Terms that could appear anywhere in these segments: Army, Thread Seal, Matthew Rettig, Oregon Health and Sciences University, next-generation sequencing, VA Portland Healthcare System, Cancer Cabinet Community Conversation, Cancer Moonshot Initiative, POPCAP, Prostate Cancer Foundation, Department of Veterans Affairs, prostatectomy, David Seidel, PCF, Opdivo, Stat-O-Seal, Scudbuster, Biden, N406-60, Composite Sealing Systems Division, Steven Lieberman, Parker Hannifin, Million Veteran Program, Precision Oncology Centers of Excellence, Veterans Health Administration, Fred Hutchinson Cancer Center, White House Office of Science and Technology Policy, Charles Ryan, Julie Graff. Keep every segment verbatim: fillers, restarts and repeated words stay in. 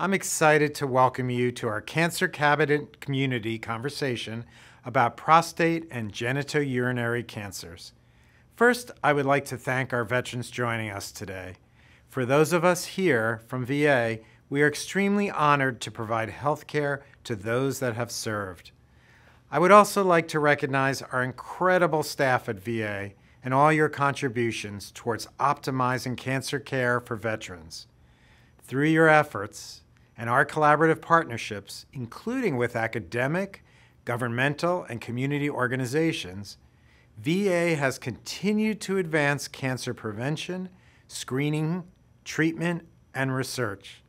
I'm excited to welcome you to our Cancer Cabinet Community Conversation about prostate and genitourinary cancers. First, I would like to thank our veterans joining us today. For those of us here from V A, we are extremely honored to provide health care to those that have served. I would also like to recognize our incredible staff at V A and all your contributions towards optimizing cancer care for veterans. Through your efforts, and our collaborative partnerships, including with academic, governmental, and community organizations, V A has continued to advance cancer prevention, screening, treatment, and research.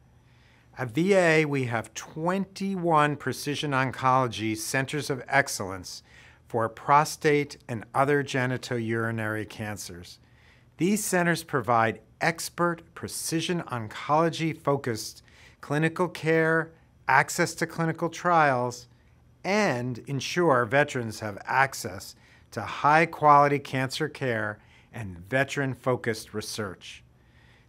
At V A, we have twenty-one Precision Oncology Centers of Excellence for prostate and other genitourinary cancers. These centers provide expert precision oncology-focused clinical care, access to clinical trials, and ensure veterans have access to high-quality cancer care and veteran-focused research.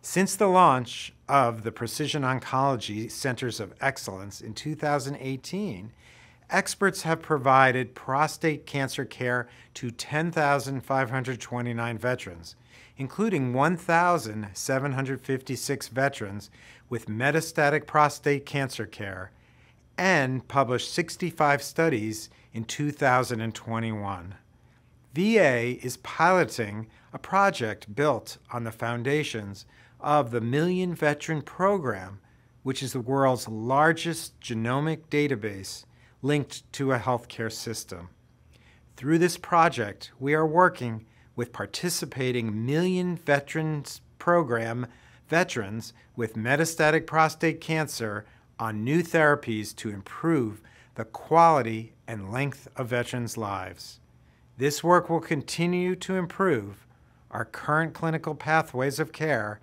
Since the launch of the Precision Oncology Centers of Excellence in two thousand eighteen, experts have provided prostate cancer care to ten thousand five hundred twenty-nine veterans, including one thousand seven hundred fifty-six veterans with metastatic prostate cancer care, and published sixty-five studies in two thousand twenty-one. V A is piloting a project built on the foundations of the Million Veteran Program, which is the world's largest genomic database linked to a healthcare system. Through this project, we are working with participating Million Veterans Program veterans with metastatic prostate cancer on new therapies to improve the quality and length of veterans' lives. This work will continue to improve our current clinical pathways of care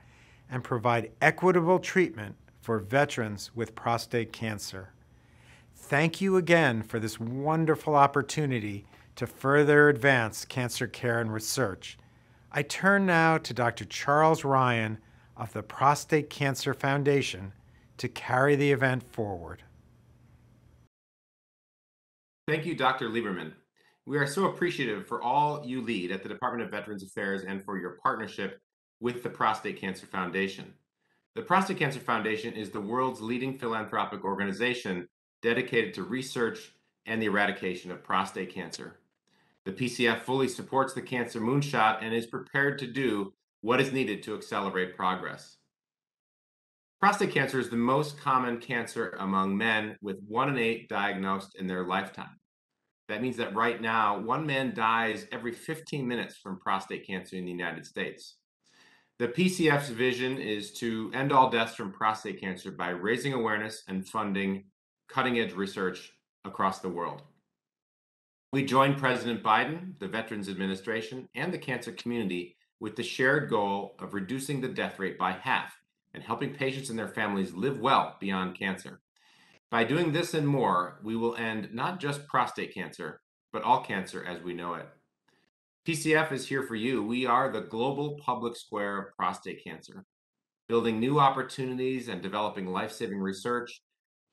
and provide equitable treatment for veterans with prostate cancer. Thank you again for this wonderful opportunity to further advance cancer care and research. I turn now to Doctor Charles Ryan of the Prostate Cancer Foundation to carry the event forward. Thank you, Doctor Lieberman. We are so appreciative for all you lead at the Department of Veterans Affairs and for your partnership with the Prostate Cancer Foundation. The Prostate Cancer Foundation is the world's leading philanthropic organization dedicated to research and the eradication of prostate cancer. The P C F fully supports the Cancer Moonshot and is prepared to do what is needed to accelerate progress. Prostate cancer is the most common cancer among men, with one in eight diagnosed in their lifetime. That means that right now, one man dies every fifteen minutes from prostate cancer in the United States. The P C F's vision is to end all deaths from prostate cancer by raising awareness and funding cutting-edge research across the world. We joined President Biden, the Veterans Administration, and the cancer community with the shared goal of reducing the death rate by half and helping patients and their families live well beyond cancer. By doing this and more, we will end not just prostate cancer, but all cancer as we know it. P C F is here for you. We are the global public square of prostate cancer, building new opportunities and developing life-saving research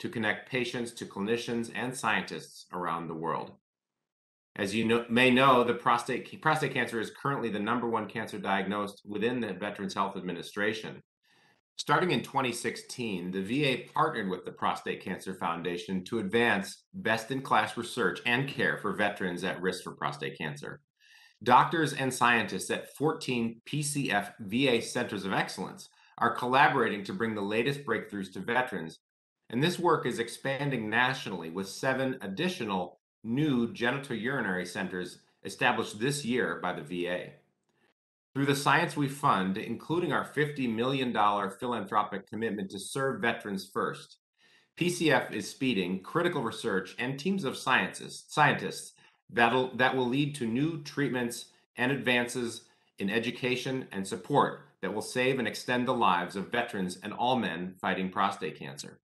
to connect patients to clinicians and scientists around the world. As you know, may know, the prostate, prostate cancer is currently the number one cancer diagnosed within the Veterans Health Administration. Starting in twenty sixteen, the V A partnered with the Prostate Cancer Foundation to advance best-in-class research and care for veterans at risk for prostate cancer. Doctors and scientists at fourteen P C F V A Centers of Excellence are collaborating to bring the latest breakthroughs to veterans, and this work is expanding nationally with seven additional new genitourinary centers established this year by the V A. Through the science we fund, including our fifty million dollars philanthropic commitment to serve veterans first, P C F is speeding critical research and teams of scientists, scientists that'll, that will lead to new treatments and advances in education and support that will save and extend the lives of veterans and all men fighting prostate cancer.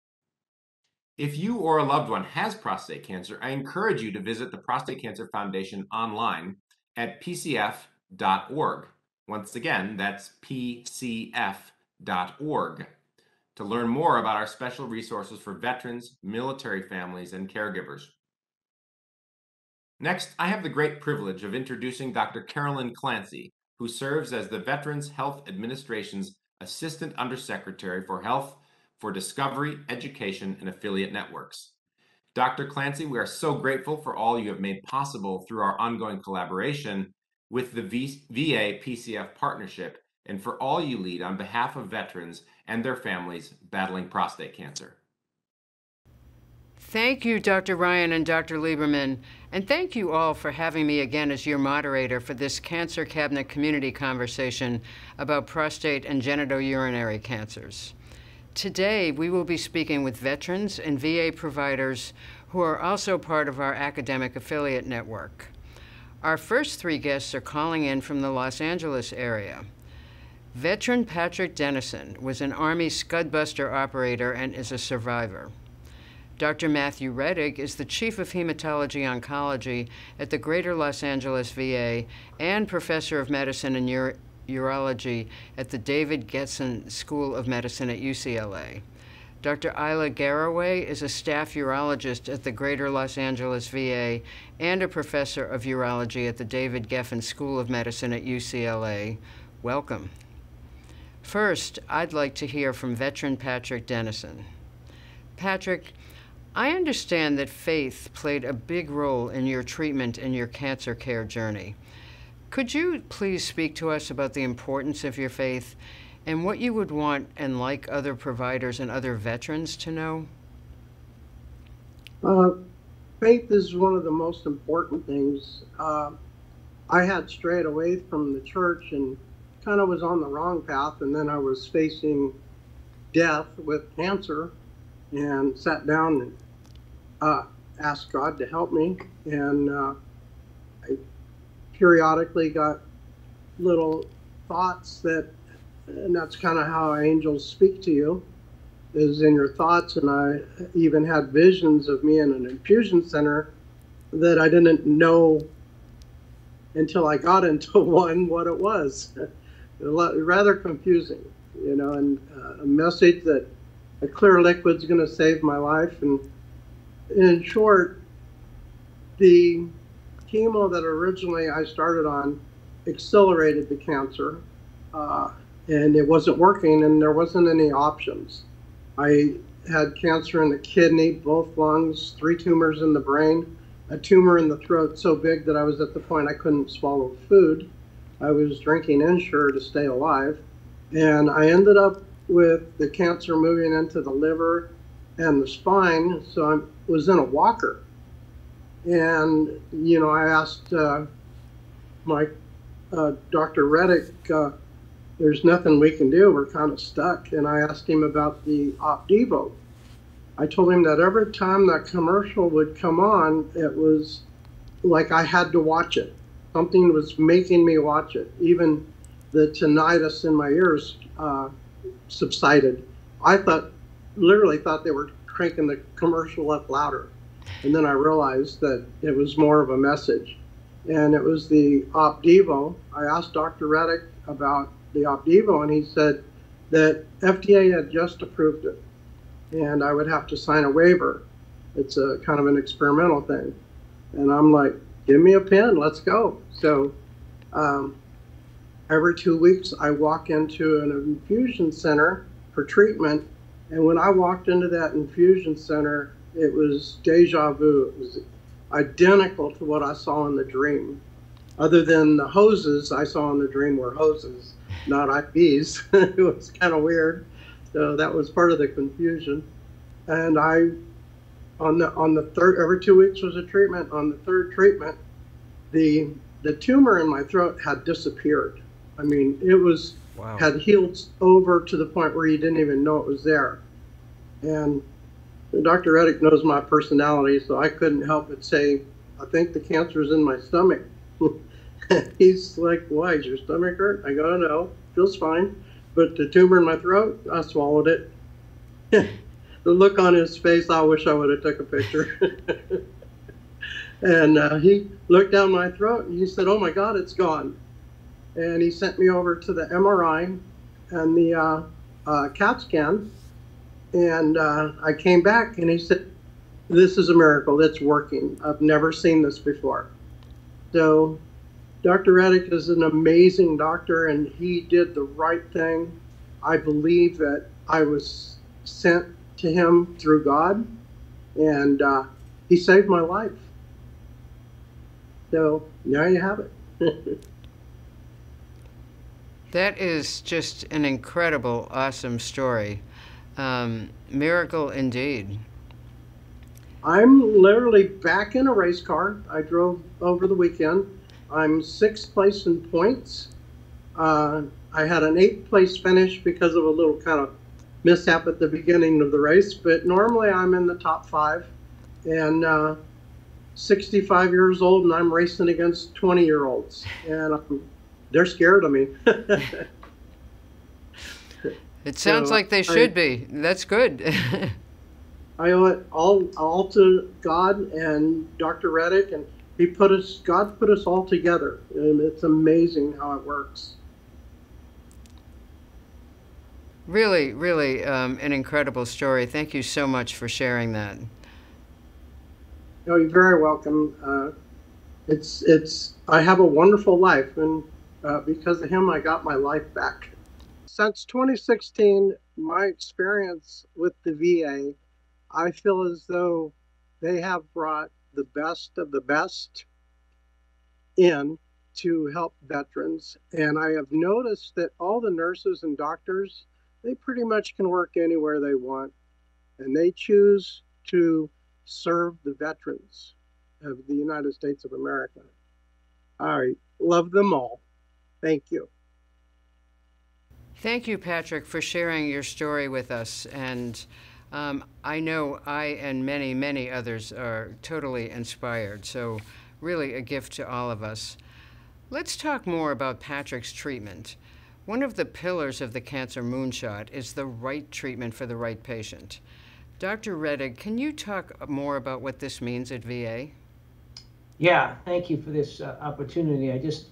If you or a loved one has prostate cancer, I encourage you to visit the Prostate Cancer Foundation online at P C F dot org. Once again, that's P C F dot org. to learn more about our special resources for veterans, military families, and caregivers. Next, I have the great privilege of introducing Doctor Carolyn Clancy, who serves as the Veterans Health Administration's Assistant Undersecretary for Health for Discovery, Education, and Affiliate Networks. Doctor Clancy, we are so grateful for all you have made possible through our ongoing collaboration with the V A P C F partnership and for all you lead on behalf of veterans and their families battling prostate cancer. Thank you, Doctor Ryan and Doctor Lieberman, and thank you all for having me again as your moderator for this Cancer Cabinet Community Conversation about prostate and genitourinary cancers. Today, we will be speaking with veterans and V A providers who are also part of our academic affiliate network. Our first three guests are calling in from the Los Angeles area. Veteran Patrick Dennison was an Army Scudbuster operator and is a survivor. Doctor Matthew Rettig is the Chief of Hematology Oncology at the Greater Los Angeles V A and Professor of Medicine and Ur Urology at the David Geffen School of Medicine at U C L A. Doctor Isla Garraway is a staff urologist at the Greater Los Angeles V A and a Professor of Urology at the David Geffen School of Medicine at U C L A. Welcome. First, I'd like to hear from veteran Patrick Dennison. Patrick, I understand that faith played a big role in your treatment and your cancer care journey. Could you please speak to us about the importance of your faith and what you would want and like other providers and other veterans to know? Uh, faith is one of the most important things. Uh, I had strayed away from the church and kind of was on the wrong path, and then I was facing death with cancer and sat down and uh, asked God to help me. And uh, I periodically got little thoughts that, and that's kind of how angels speak to you, is in your thoughts. And I even had visions of me in an infusion center that I didn't know until I got into one what it was. Rather confusing, you know, and uh, a message that a clear liquid's going to save my life. And in short, the chemo that originally I started on accelerated the cancer, uh, and it wasn't working, and there wasn't any options. I had cancer in the kidney, both lungs, three tumors in the brain, a tumor in the throat so big that I was at the point I couldn't swallow food. I was drinking Ensure to stay alive, and I ended up with the cancer moving into the liver and the spine, so I was in a walker. And, you know, I asked uh, my uh, Doctor Rettig, uh, there's nothing we can do, we're kind of stuck. And I asked him about the Opdivo. I told him that every time that commercial would come on, it was like I had to watch it. Something was making me watch it. Even the tinnitus in my ears uh, subsided. I thought, literally thought they were cranking the commercial up louder. And then I realized that it was more of a message. And it was the Opdivo. I asked Doctor Rettig about the Opdivo, and he said that F D A had just approved it, and I would have to sign a waiver. It's a kind of an experimental thing. And I'm like, give me a pen, let's go. So um, every two weeks I walk into an infusion center for treatment. And when I walked into that infusion center, it was deja vu. It was identical to what I saw in the dream. Other than the hoses I saw in the dream were hoses, not I Vs. It was kind of weird. So that was part of the confusion. And I, on the, on the third, every two weeks was a treatment. On the third treatment, the, the tumor in my throat had disappeared. I mean, it was, wow. Had healed over to the point where you didn't even know it was there. And Doctor Rettig knows my personality, so I couldn't help but say, I think the cancer is in my stomach. He's like, why, is your stomach hurt? I go, no, feels fine. But the tumor in my throat, I swallowed it. The look on his face, I wish I would have took a picture. And uh, he looked down my throat and he said, oh my God, it's gone. And he sent me over to the M R I and the uh, uh, CAT scan. And uh, I came back and he said, this is a miracle. It's working. I've never seen this before. So Doctor Rettig is an amazing doctor, and he did the right thing. I believe that I was sent to him through God, and uh, he saved my life. So now you have it. That is just an incredible, awesome story. Um, miracle indeed. I'm literally back in a race car. I drove over the weekend. I'm sixth place in points. Uh, I had an eighth place finish because of a little kind of mishap at the beginning of the race, but normally I'm in the top five, and uh, sixty-five years old, and I'm racing against twenty year olds, and I'm, they're scared of me. It sounds so like they should I, be. That's good. I owe it all, all to God and Doctor Rettig, and He put us, God put us all together, and it's amazing how it works. Really, really um, an incredible story. Thank you so much for sharing that. No, you're very welcome. Uh, it's, it's, I have a wonderful life, and uh, because of him, I got my life back. Since twenty sixteen, my experience with the V A, I feel as though they have brought the best of the best in to help veterans. And I have noticed that all the nurses and doctors, they pretty much can work anywhere they want. And they choose to serve the veterans of the United States of America. I love them all. Thank you. Thank you, Patrick, for sharing your story with us. And Um, I know I and many, many others are totally inspired, so really a gift to all of us. Let's talk more about Patrick's treatment. One of the pillars of the Cancer Moonshot is the right treatment for the right patient. Doctor Rettig, can you talk more about what this means at V A? Yeah, thank you for this uh, opportunity. I just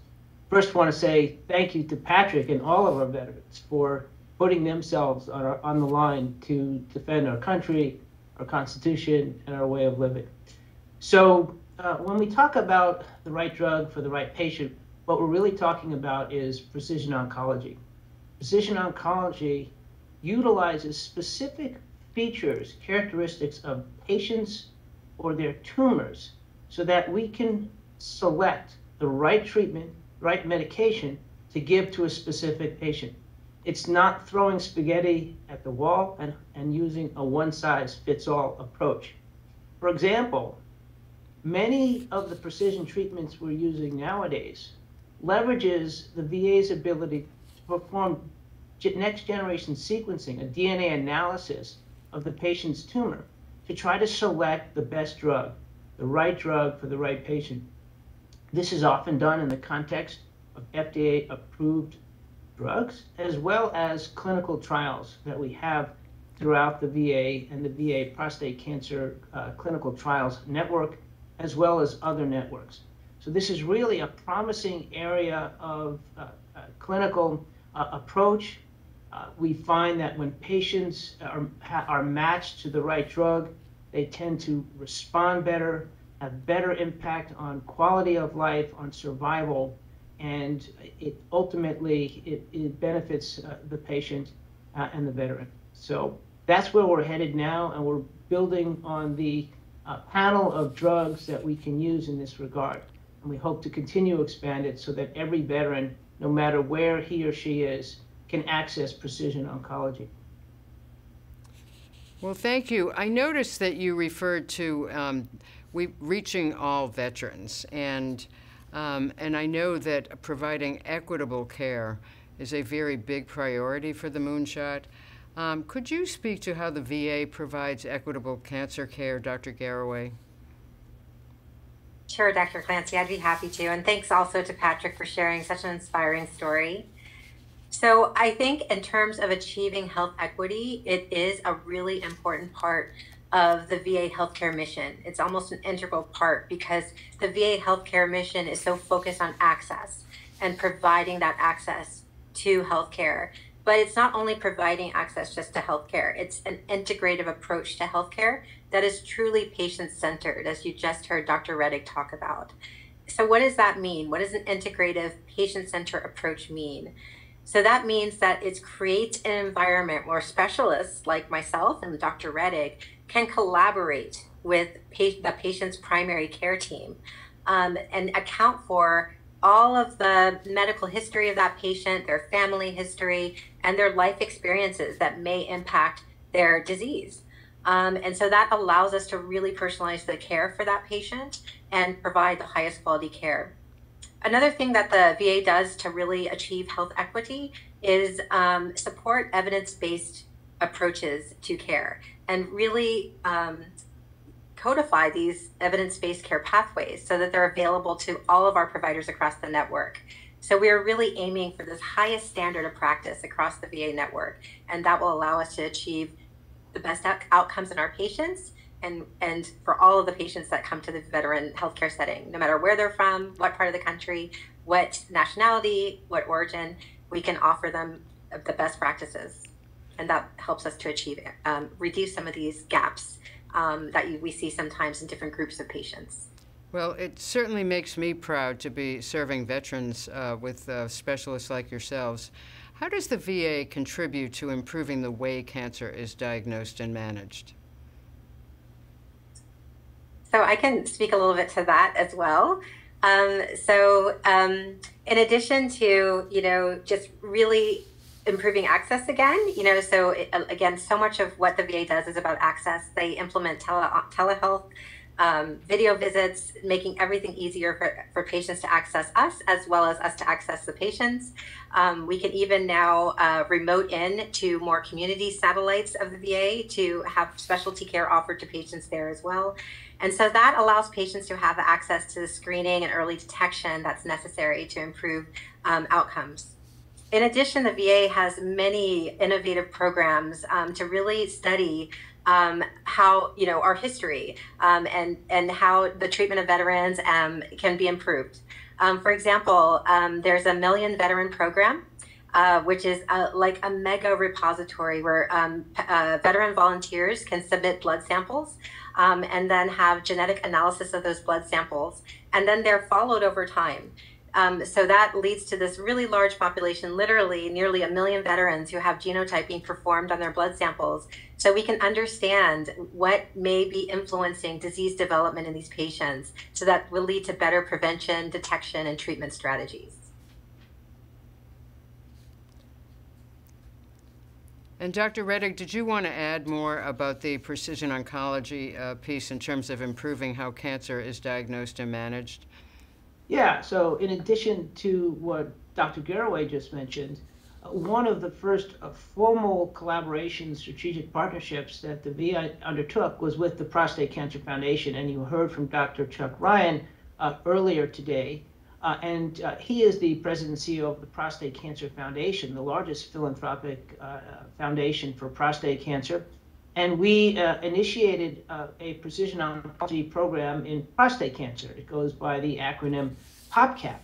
first want to say thank you to Patrick and all of our veterans for putting themselves on, our, on the line to defend our country, our Constitution, and our way of living. So uh, when we talk about the right drug for the right patient, what we're really talking about is precision oncology. Precision oncology utilizes specific features, characteristics of patients or their tumors, so that we can select the right treatment, right medication to give to a specific patient. It's not throwing spaghetti at the wall and, and using a one-size-fits-all approach. For example, many of the precision treatments we're using nowadays leverages the V A's ability to perform next-generation sequencing, a D N A analysis of the patient's tumor to try to select the best drug, the right drug for the right patient. This is often done in the context of F D A-approved drugs, as well as clinical trials that we have throughout the V A and the V A Prostate Cancer uh, Clinical Trials Network, as well as other networks. So this is really a promising area of uh, uh, clinical uh, approach. Uh, we find that when patients are, are matched to the right drug, they tend to respond better, have better impact on quality of life, on survival, and it ultimately it, it benefits uh, the patient uh, and the veteran. So that's where we're headed now, and we're building on the uh, panel of drugs that we can use in this regard. And we hope to continue to expand it so that every veteran, no matter where he or she is, can access precision oncology. Well, thank you. I noticed that you referred to um, we reaching all veterans, and Um, and I know that providing equitable care is a very big priority for the Moonshot. Um, could you speak to how the V A provides equitable cancer care, Doctor Garraway? Sure, Doctor Clancy, I'd be happy to. And thanks also to Patrick for sharing such an inspiring story. So I think in terms of achieving health equity, it is a really important part of the V A healthcare mission. It's almost an integral part because the V A healthcare mission is so focused on access and providing that access to healthcare. But it's not only providing access just to healthcare, it's an integrative approach to healthcare that is truly patient-centered, as you just heard Doctor Rettig talk about. So what does that mean? What does an integrative patient-centered approach mean? So that means that it creates an environment where specialists like myself and Doctor Rettig can collaborate with pa- the patient's primary care team um, and account for all of the medical history of that patient, their family history, and their life experiences that may impact their disease. Um, and so that allows us to really personalize the care for that patient and provide the highest quality care. Another thing that the V A does to really achieve health equity is um, support evidence-based approaches to care and really um, codify these evidence-based care pathways so that they're available to all of our providers across the network. So we are really aiming for this highest standard of practice across the V A network, and that will allow us to achieve the best out- outcomes in our patients and, and for all of the patients that come to the veteran healthcare setting, no matter where they're from, what part of the country, what nationality, what origin, we can offer them the best practices. And that helps us to achieve, um, reduce some of these gaps Um, that you, we see sometimes in different groups of patients. Well, it certainly makes me proud to be serving veterans uh, with uh, specialists like yourselves. How does the V A contribute to improving the way cancer is diagnosed and managed? So I can speak a little bit to that as well. Um, so um, in addition to, you know, just really improving access again, you know, so it, again, so much of what the V A does is about access. They implement tele, telehealth, um, video visits, making everything easier for, for patients to access us as well as us to access the patients. Um, we can even now uh, remote in to more community satellites of the V A to have specialty care offered to patients there as well. And so that allows patients to have access to the screening and early detection that's necessary to improve um, outcomes. In addition, the V A has many innovative programs um, to really study um, how, you know, our history um, and, and how the treatment of veterans um, can be improved. Um, for example, um, there's a Million Veteran Program, uh, which is a, like a mega repository where um, uh, veteran volunteers can submit blood samples um, and then have genetic analysis of those blood samples. And then they're followed over time. Um, so that leads to this really large population, literally nearly a million veterans who have genotyping performed on their blood samples. So we can understand what may be influencing disease development in these patients. So that will lead to better prevention, detection, and treatment strategies. And Doctor Rettig, did you want to add more about the precision oncology uh, piece in terms of improving how cancer is diagnosed and managed? Yeah, so in addition to what Doctor Garraway just mentioned, one of the first formal collaboration strategic partnerships that the V A undertook was with the Prostate Cancer Foundation, and you heard from Doctor Chuck Ryan uh, earlier today. Uh, and uh, he is the president and C E O of the Prostate Cancer Foundation, the largest philanthropic uh, foundation for prostate cancer. And we uh, initiated uh, a precision oncology program in prostate cancer. It goes by the acronym POPCAP.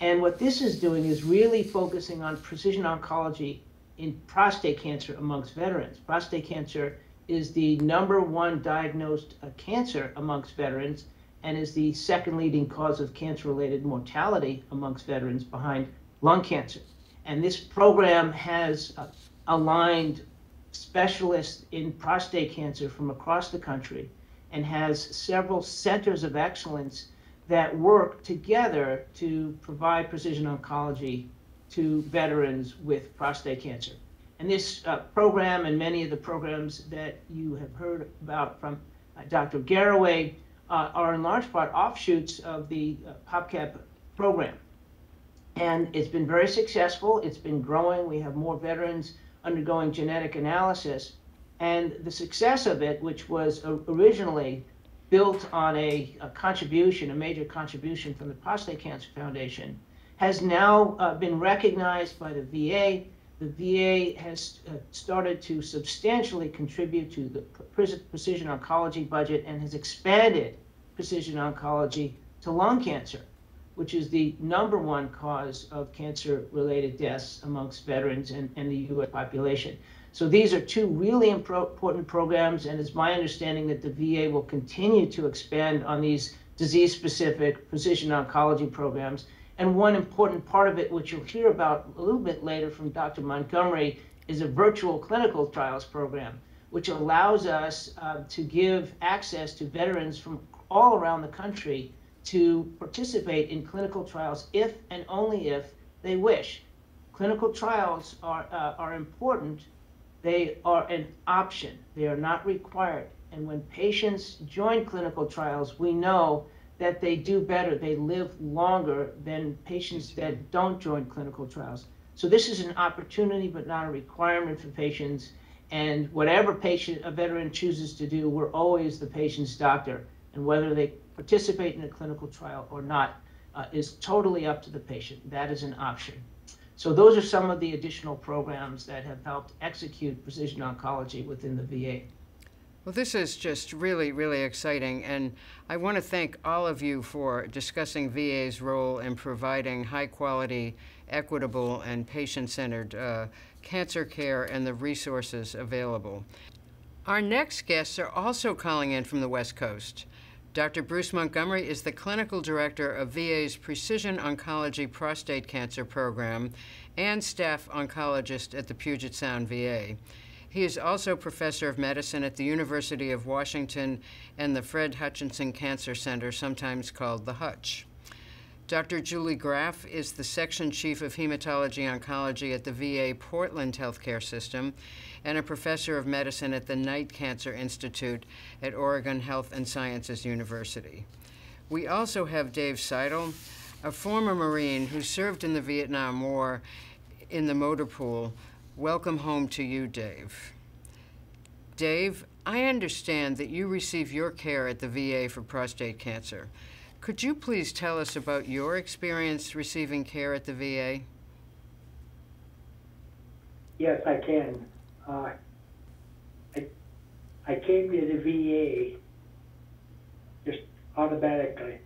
And what this is doing is really focusing on precision oncology in prostate cancer amongst veterans. Prostate cancer is the number one diagnosed uh, cancer amongst veterans and is the second leading cause of cancer-related mortality amongst veterans behind lung cancer. And this program has uh, aligned specialists in prostate cancer from across the country and has several centers of excellence that work together to provide precision oncology to veterans with prostate cancer. And this uh, program and many of the programs that you have heard about from uh, Doctor Garraway uh, are in large part offshoots of the uh, POPCAP program. And it's been very successful. It's been growing. We have more veterans undergoing genetic analysis, and the success of it, which was originally built on a, a contribution, a major contribution from the Prostate Cancer Foundation, has now uh, been recognized by the V A. The V A has uh, started to substantially contribute to the precision oncology budget and has expanded precision oncology to lung cancer, which is the number one cause of cancer-related deaths amongst veterans and, and the U S population. So these are two really important programs, and it's my understanding that the V A will continue to expand on these disease-specific precision oncology programs. And one important part of it, which you'll hear about a little bit later from Doctor Montgomery, is a virtual clinical trials program, which allows us uh, to give access to veterans from all around the country to participate in clinical trials if and only if they wish. Clinical trials are, uh, are important. They are an option. They are not required. And when patients join clinical trials, we know that they do better. They live longer than patients that don't join clinical trials. So this is an opportunity, but not a requirement for patients. And whatever patient a veteran chooses to do, we're always the patient's doctor. And whether they participate in a clinical trial or not uh, is totally up to the patient. That is an option. So those are some of the additional programs that have helped execute precision oncology within the V A. Well, this is just really, really exciting, and I want to thank all of you for discussing V A's role in providing high-quality, equitable, and patient-centered uh, cancer care and the resources available. Our next guests are also calling in from the West Coast. Doctor Bruce Montgomery is the clinical director of V A's Precision Oncology Prostate Cancer Program and staff oncologist at the Puget Sound V A. He is also professor of medicine at the University of Washington and the Fred Hutchinson Cancer Center, sometimes called the Hutch. Doctor Julie Graff is the section chief of hematology oncology at the V A Portland Healthcare System and a professor of medicine at the Knight Cancer Institute at Oregon Health and Sciences University. We also have Dave Seidel, a former Marine who served in the Vietnam War in the motor pool. Welcome home to you, Dave. Dave, I understand that you receive your care at the V A for prostate cancer. Could you please tell us about your experience receiving care at the V A? Yes, I can. Uh, I, I came to the V A just automatically,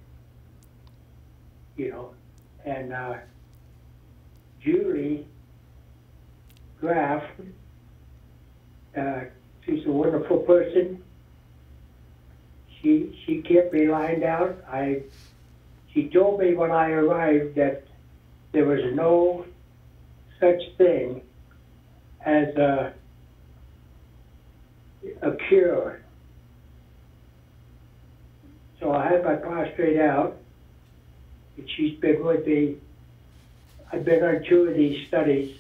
you know, and uh, Julie Graff, uh, she's a wonderful person. She she kept me lined out. I she told me when I arrived that there was no such thing as a a cure. So I had my prostate out, and she's been with me. I've been on two of these studies.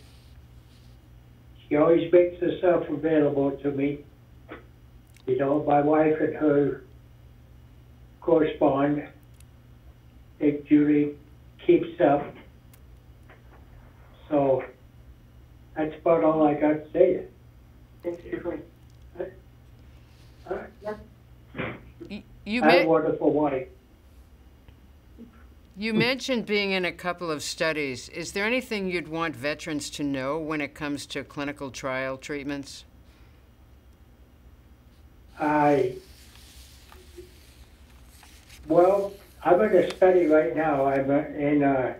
She always makes herself available to me. You know, my wife and her correspond. That Julie keeps up. So that's about all I got to say. Uh, you, you I have a wonderful wife. You mentioned being in a couple of studies. Is there anything you'd want veterans to know when it comes to clinical trial treatments? I, well, I'm in a study right now. I'm in a,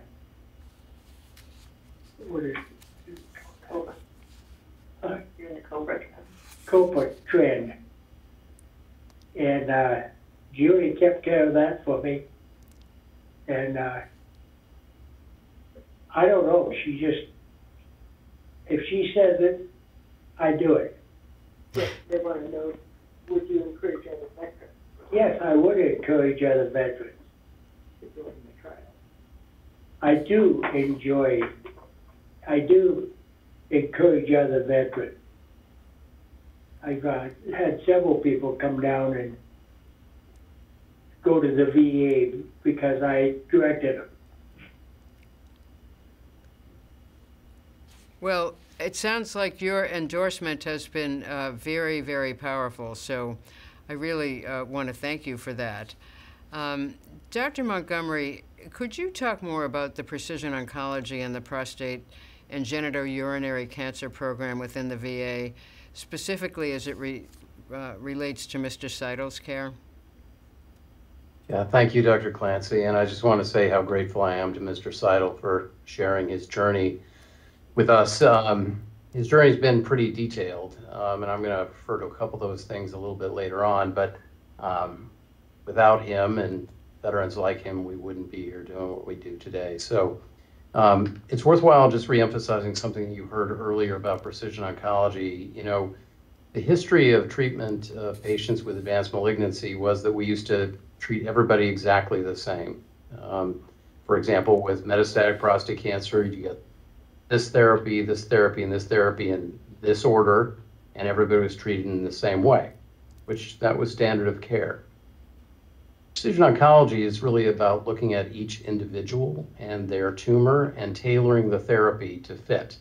what is it? Cobra. Uh, You're in the Cobra trend. Cobra trend. And uh, Julie kept care of that for me. And uh, I don't know, she just, if she says it, I do it. Yes, they want to know, would you encourage other veterans? Yes, I would encourage other veterans to join the trial. I do enjoy, I do encourage other veterans. I've uh, had several people come down and go to the V A because I directed them. Well, it sounds like your endorsement has been uh, very, very powerful, so I really uh, want to thank you for that. Um, Doctor Montgomery, could you talk more about the precision oncology and the prostate and genitourinary cancer program within the V A, specifically as it re uh, relates to Mister Seidel's care? Yeah, thank you, Doctor Clancy. And I just want to say how grateful I am to Mister Seidel for sharing his journey with us. Um, his journey's been pretty detailed, um, and I'm going to refer to a couple of those things a little bit later on. But um, without him and veterans like him, we wouldn't be here doing what we do today. So um, it's worthwhile just reemphasizing something you heard earlier about precision oncology. You know, the history of treatment of patients with advanced malignancy was that we used to treat everybody exactly the same. Um, for example, with metastatic prostate cancer, you get this therapy, this therapy, and this therapy in this order, and everybody was treated in the same way, which that was standard of care. Precision oncology is really about looking at each individual and their tumor and tailoring the therapy to fit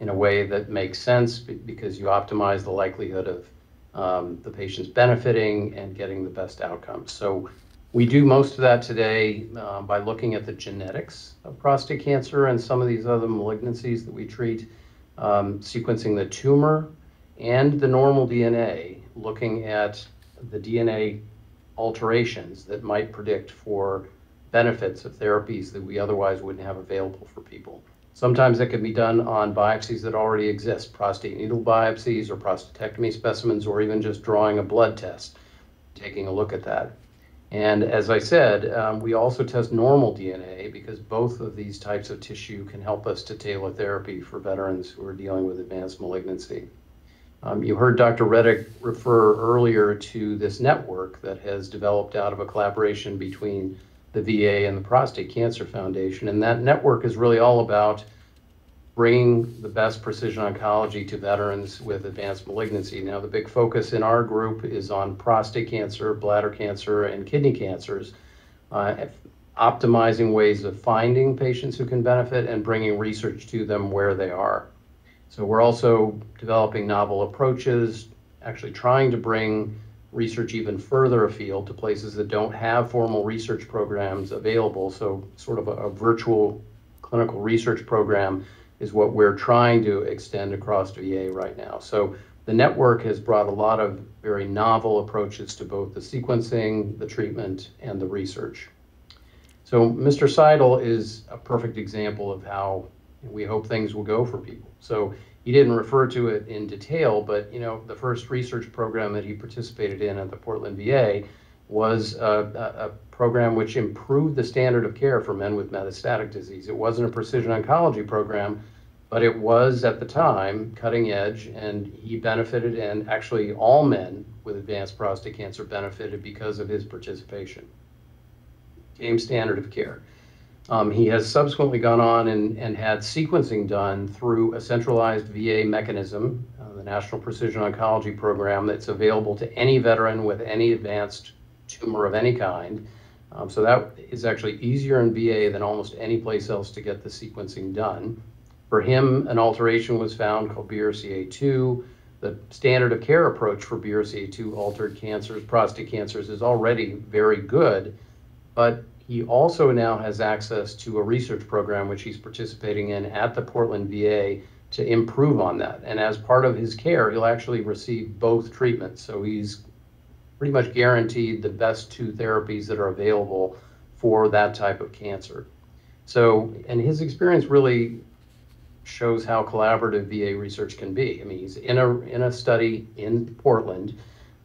in a way that makes sense because you optimize the likelihood of Um, the patient's benefiting and getting the best outcomes. So we do most of that today um, by looking at the genetics of prostate cancer and some of these other malignancies that we treat, um, sequencing the tumor and the normal D N A, looking at the D N A alterations that might predict for benefits of therapies that we otherwise wouldn't have available for people. Sometimes that can be done on biopsies that already exist, prostate needle biopsies or prostatectomy specimens, or even just drawing a blood test, taking a look at that. And as I said, um, we also test normal D N A because both of these types of tissue can help us to tailor therapy for veterans who are dealing with advanced malignancy. Um, you heard Doctor Rettig refer earlier to this network that has developed out of a collaboration between the V A and the Prostate Cancer Foundation. And that network is really all about bringing the best precision oncology to veterans with advanced malignancy. Now, the big focus in our group is on prostate cancer, bladder cancer, and kidney cancers, uh, optimizing ways of finding patients who can benefit and bringing research to them where they are. So we're also developing novel approaches, actually trying to bring research even further afield to places that don't have formal research programs available. So sort of a, a virtual clinical research program is what we're trying to extend across V A right now. So the network has brought a lot of very novel approaches to both the sequencing, the treatment, and the research. So Mister Seidel is a perfect example of how we hope things will go for people. So he didn't refer to it in detail, but you know, the first research program that he participated in at the Portland V A was a, a, a program which improved the standard of care for men with metastatic disease. It wasn't a precision oncology program, but it was at the time cutting edge, and he benefited, and actually all men with advanced prostate cancer benefited because of his participation. Same standard of care. Um, he has subsequently gone on and, and had sequencing done through a centralized V A mechanism, uh, the National Precision Oncology Program, that's available to any veteran with any advanced tumor of any kind. Um, so that is actually easier in V A than almost any place else to get the sequencing done. For him, an alteration was found called B R C A two. The standard of care approach for B R C A two altered cancers, prostate cancers, is already very good, but he also now has access to a research program which he's participating in at the Portland V A to improve on that. And as part of his care, he'll actually receive both treatments. So he's pretty much guaranteed the best two therapies that are available for that type of cancer. So, and his experience really shows how collaborative V A research can be. I mean, he's in a, in a study in Portland.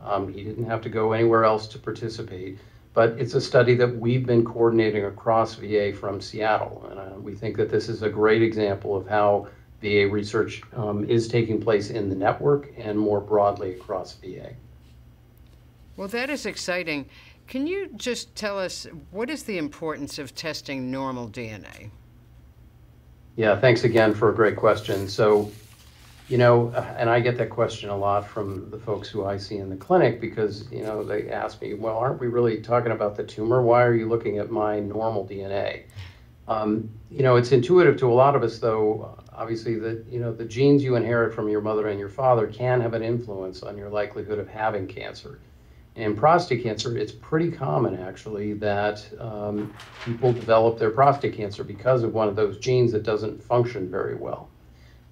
Um, he didn't have to go anywhere else to participate. But it's a study that we've been coordinating across V A from Seattle. And uh, we think that this is a great example of how V A research um, is taking place in the network and more broadly across V A. Well, that is exciting. Can you just tell us, what is the importance of testing normal D N A? Yeah, thanks again for a great question. So, you know, and I get that question a lot from the folks who I see in the clinic because, you know, they ask me, well, aren't we really talking about the tumor? Why are you looking at my normal D N A? Um, you know, it's intuitive to a lot of us, though, obviously, that, you know, the genes you inherit from your mother and your father can have an influence on your likelihood of having cancer. In prostate cancer, it's pretty common, actually, that um, people develop their prostate cancer because of one of those genes that doesn't function very well.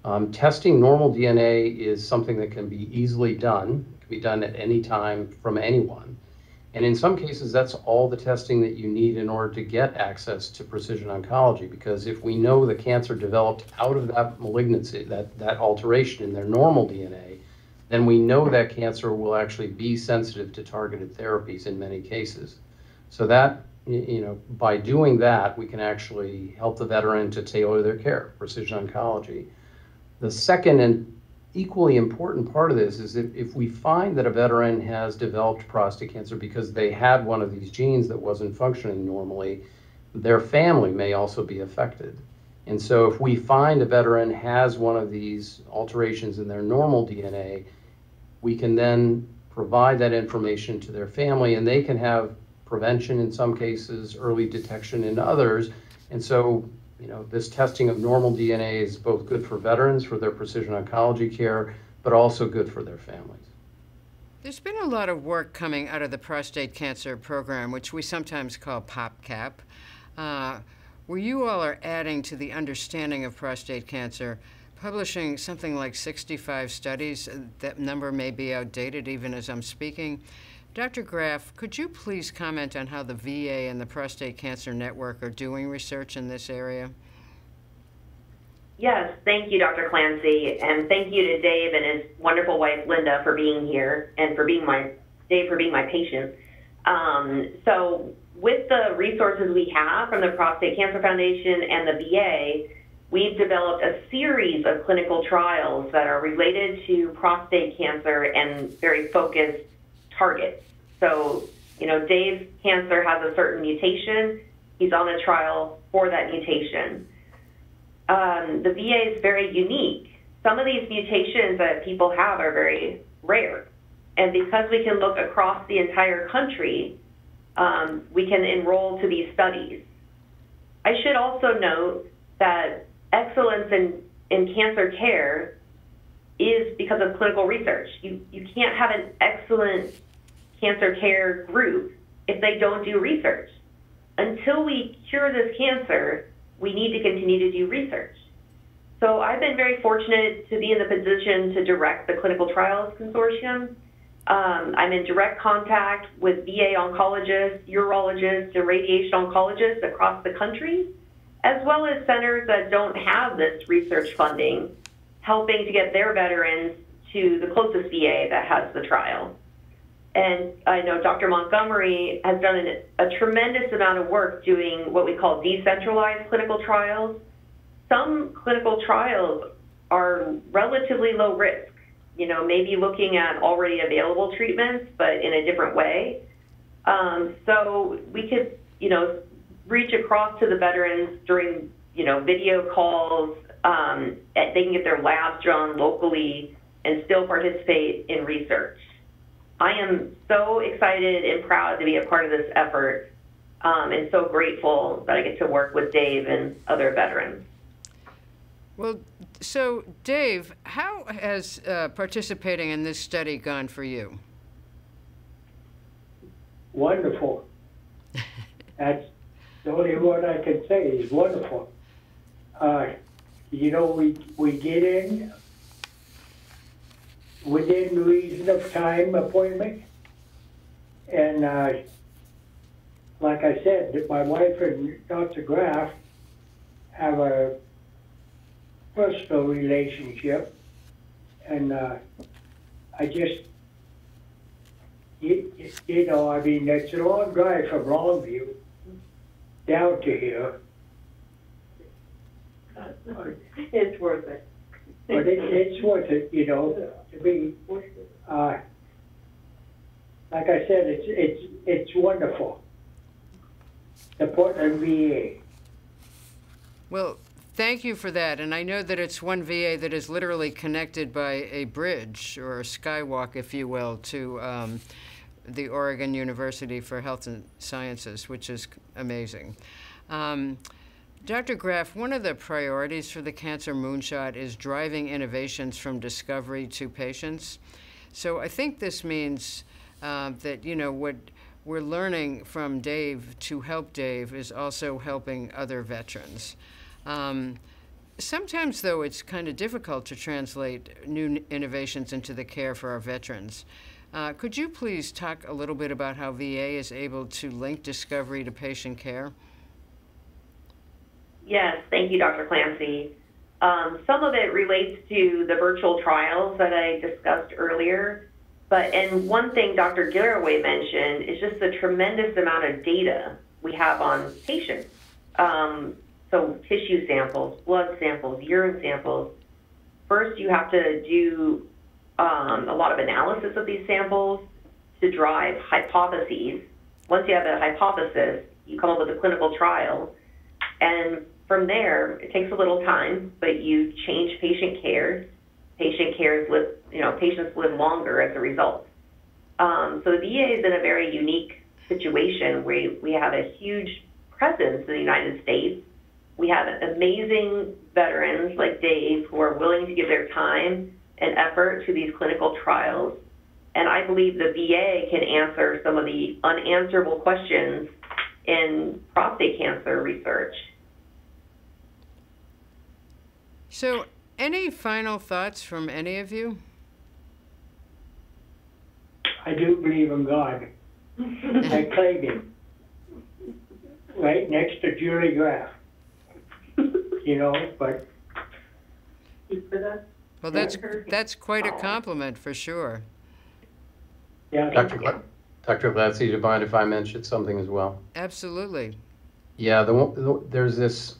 Um, testing normal D N A is something that can be easily done. It can be done at any time from anyone. And in some cases, that's all the testing that you need in order to get access to precision oncology, because if we know the cancer developed out of that malignancy, that, that alteration in their normal D N A, then we know that cancer will actually be sensitive to targeted therapies in many cases. So that, you know, by doing that, we can actually help the veteran to tailor their care, precision oncology. The second and equally important part of this is that if we find that a veteran has developed prostate cancer because they had one of these genes that wasn't functioning normally, their family may also be affected. And so if we find a veteran has one of these alterations in their normal D N A, we can then provide that information to their family, and they can have prevention in some cases, early detection in others. And so, you know, this testing of normal D N A is both good for veterans for their precision oncology care, but also good for their families. There's been a lot of work coming out of the prostate cancer program, which we sometimes call POPCAP, uh, where you all are adding to the understanding of prostate cancer, publishing something like sixty-five studies. That number may be outdated even as I'm speaking. Doctor Graff, could you please comment on how the V A and the Prostate Cancer Network are doing research in this area? Yes, thank you, Doctor Clancy, and thank you to Dave and his wonderful wife, Linda, for being here, and for being my, Dave, for being my patient. Um, so with the resources we have from the Prostate Cancer Foundation and the V A, we've developed a series of clinical trials that are related to prostate cancer and very focused targets. So, you know, Dave's cancer has a certain mutation. He's on a trial for that mutation. Um, the V A is very unique. Some of these mutations that people have are very rare. And because we can look across the entire country, um, we can enroll to these studies. I should also note that excellence in, in cancer care is because of clinical research. You, you can't have an excellent cancer care group if they don't do research. Until we cure this cancer, we need to continue to do research. So I've been very fortunate to be in the position to direct the Clinical Trials Consortium. Um, I'm in direct contact with V A oncologists, urologists, and radiation oncologists across the country, as well as centers that don't have this research funding, helping to get their veterans to the closest V A that has the trial. And I know Doctor Montgomery has done an, a tremendous amount of work doing what we call decentralized clinical trials. Some clinical trials are relatively low risk, you know, maybe looking at already available treatments, but in a different way. Um, so we could, you know, reach across to the veterans during, you know, video calls. Um, they can get their labs drawn locally and still participate in research. I am so excited and proud to be a part of this effort, um, and so grateful that I get to work with Dave and other veterans. Well, so Dave, how has uh, participating in this study gone for you? Wonderful. That's the only word I can say is wonderful. Uh, You know, we, we get in within reason of time appointment. And uh, like I said, my wife and Doctor Graff have a personal relationship. And uh, I just, you, you know, I mean, it's a long drive from Longview down to here. It's worth it. But it, it's worth it, you know, to be, uh, like I said, it's, it's, it's wonderful. The Portland V A. Well, thank you for that. And I know that it's one V A that is literally connected by a bridge or a skywalk, if you will, to um, the Oregon University for Health and Sciences, which is amazing. Um, Doctor Graff, one of the priorities for the Cancer Moonshot is driving innovations from discovery to patients. So I think this means uh, that, you know, what we're learning from Dave to help Dave is also helping other veterans. Um, sometimes, though, it's kind of difficult to translate new innovations into the care for our veterans. Uh, could you please talk a little bit about how V A is able to link discovery to patient care? Yes, thank you, Doctor Clancy. Um, some of it relates to the virtual trials that I discussed earlier. But, and one thing Doctor Garraway mentioned is just the tremendous amount of data we have on patients. Um, so tissue samples, blood samples, urine samples. First, you have to do um, a lot of analysis of these samples to drive hypotheses. Once you have a hypothesis, you come up with a clinical trial. And from there, it takes a little time, but you change patient care. Patient cares live, you know, patients live longer as a result. Um, so the V A is in a very unique situation where we have a huge presence in the United States. We have amazing veterans like Dave who are willing to give their time and effort to these clinical trials. And I believe the V A can answer some of the unanswerable questions in prostate cancer research. So, any final thoughts from any of you? I do believe in God. I claim him. Right next to Julie Graff. You know, but... Well, that's, that's quite a compliment for sure. Yeah, Doctor Clancy, do you mind if I mention something as well? Absolutely. Yeah, the, the, there's this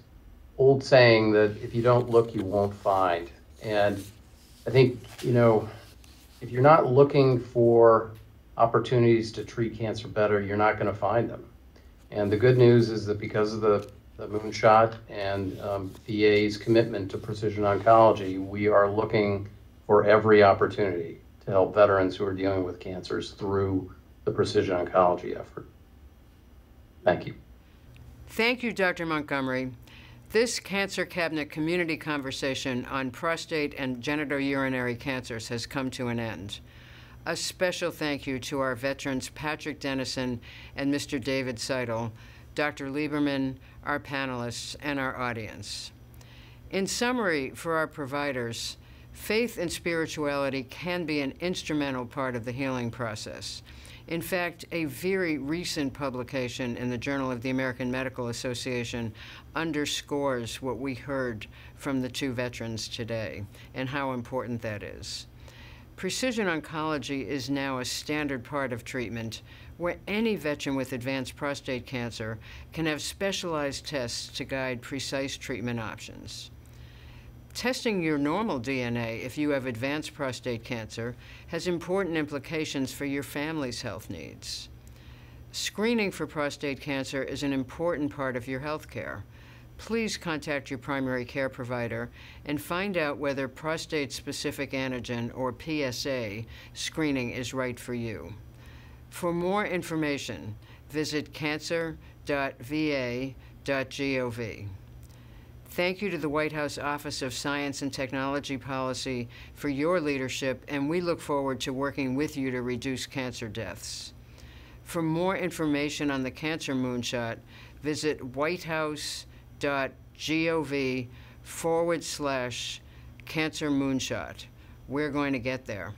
old saying that if you don't look, you won't find. And I think, you know, if you're not looking for opportunities to treat cancer better, you're not going to find them. And the good news is that because of the, the Moonshot and um, V A's commitment to precision oncology, we are looking for every opportunity to help veterans who are dealing with cancers through the precision oncology effort. Thank you. Thank you, Doctor Montgomery. This Cancer Cabinet Community Conversation on prostate and genitourinary cancers has come to an end. A special thank you to our veterans Patrick Dennison and Mister David Seidel, Doctor Lieberman, our panelists, and our audience. In summary, for our providers, faith and spirituality can be an instrumental part of the healing process. In fact, a very recent publication in the Journal of the American Medical Association underscores what we heard from the two veterans today and how important that is. Precision oncology is now a standard part of treatment where any veteran with advanced prostate cancer can have specialized tests to guide precise treatment options. Testing your normal D N A if you have advanced prostate cancer has important implications for your family's health needs. Screening for prostate cancer is an important part of your health care. Please contact your primary care provider and find out whether prostate-specific antigen or P S A screening is right for you. For more information, visit cancer dot V A dot gov. Thank you to the White House Office of Science and Technology Policy for your leadership, and we look forward to working with you to reduce cancer deaths. For more information on the Cancer Moonshot, visit whitehouse dot gov forward slash Cancer Moonshot. We're going to get there.